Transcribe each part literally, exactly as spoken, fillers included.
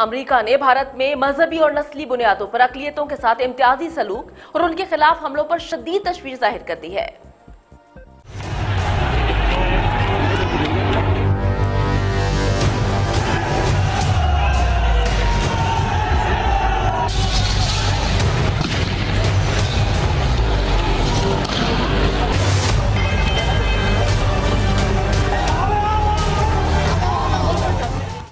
America ने भारत में मजहबी और नस्ली बुनियादों पर अकलियतों के साथ इम्तियाजी सलूक और उनके खिलाफ हमलों पर शदीद तशवीश जाहिर कर दी है।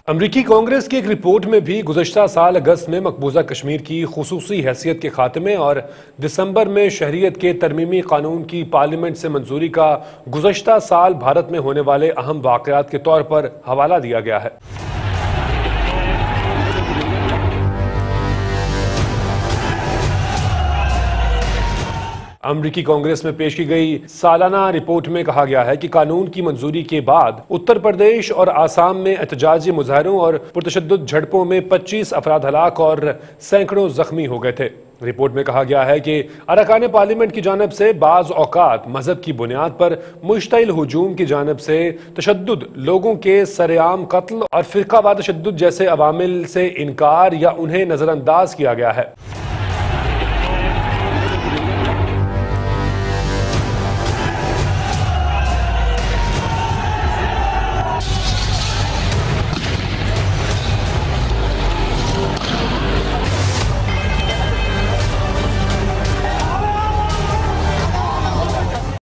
अमरीकी कांग्रेस की एक रिपोर्ट में भी गुज़श्ता साल अगस्त में मकबूजा कश्मीर की खुसूसी हैसियत के खात्मे और दिसंबर में शहरीत के तरमीमी कानून की पार्लियामेंट से मंजूरी का गुज़श्ता साल भारत में होने वाले अहम वाक़यात के तौर पर हवाला दिया गया है। अमरीकी कांग्रेस में पेश की गई सालाना रिपोर्ट में कहा गया है कि कानून की मंजूरी के बाद उत्तर प्रदेश और आसाम में एहतजाजी मुजाहरों और पुरतशद्दुद झड़पों में पच्चीस अफराद हलाक और सैकड़ों जख्मी हो गए थे। रिपोर्ट में कहा गया है कि अरकान पार्लियामेंट की जानब से बाज औकात मजहब की बुनियाद पर मुश्तइल हुजूम की जानब से तशद्दुद, लोगों के सरेआम कत्ल और फिरकावार तशद्दुद जैसे अवामिल से इनकार या उन्हें नजरअंदाज किया गया है।